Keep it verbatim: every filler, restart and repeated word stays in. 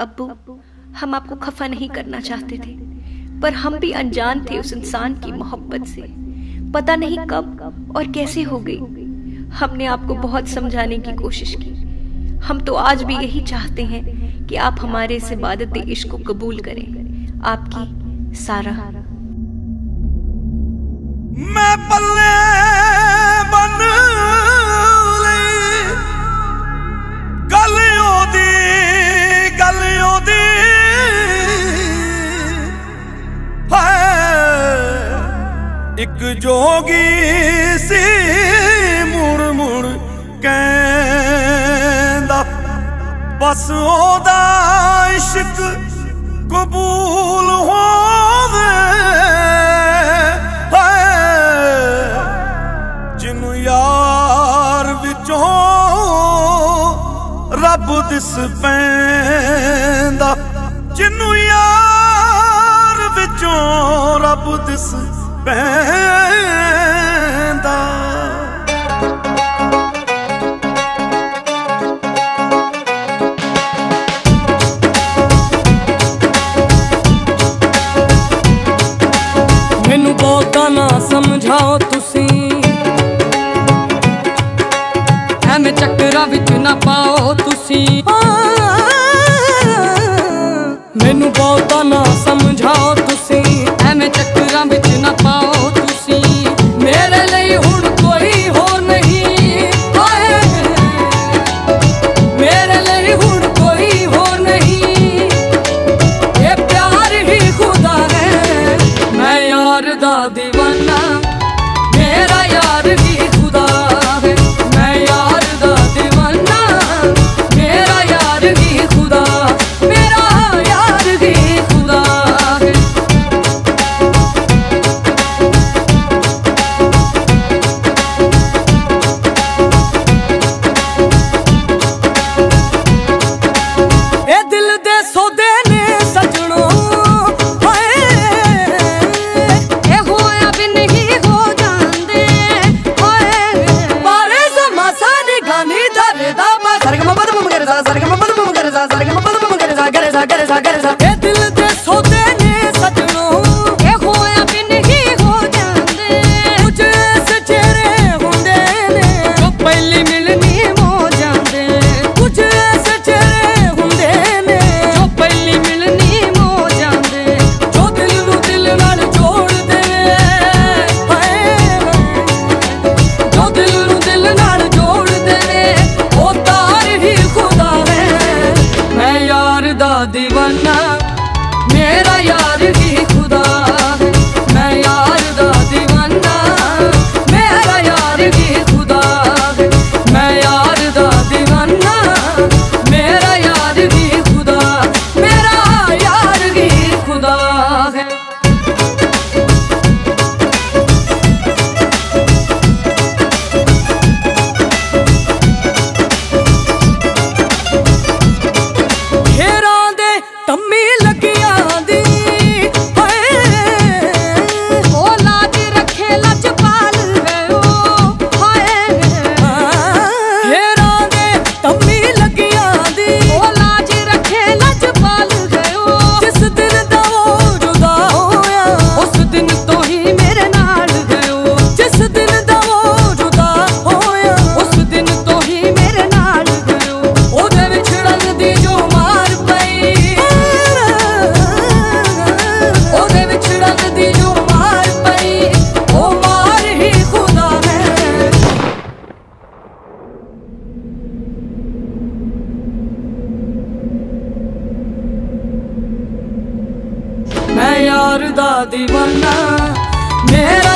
अब्बू, हम आपको खफा नहीं करना चाहते थे, पर हम भी अनजान थे उस इंसान की मोहब्बत से। पता नहीं कब और कैसे हो गई। हमने आपको बहुत समझाने की कोशिश की। हम तो आज भी यही चाहते हैं कि आप हमारे इस इबादत-ए-इश्क को कबूल करें। आपकी सारा। मैं पल्ले बन ले गलियों दी गलियों दी एक जोगी सी मुड़ मुड़ कहंदा बस ओदा इश्क कबूल होवे जिन्नू यार विचों रब दिस पैंदा जिन्नू यार विचों रब दिस पैंदा। मैनू बहुता ना समझाओ तुसी, ऐवें चक्करां विच ना पाओ तुसी। मैनू बहुता ना समझाओ तुसी, ऐवें चक्करां विच ना पाओ। मैं यार दा दीवाना मेरा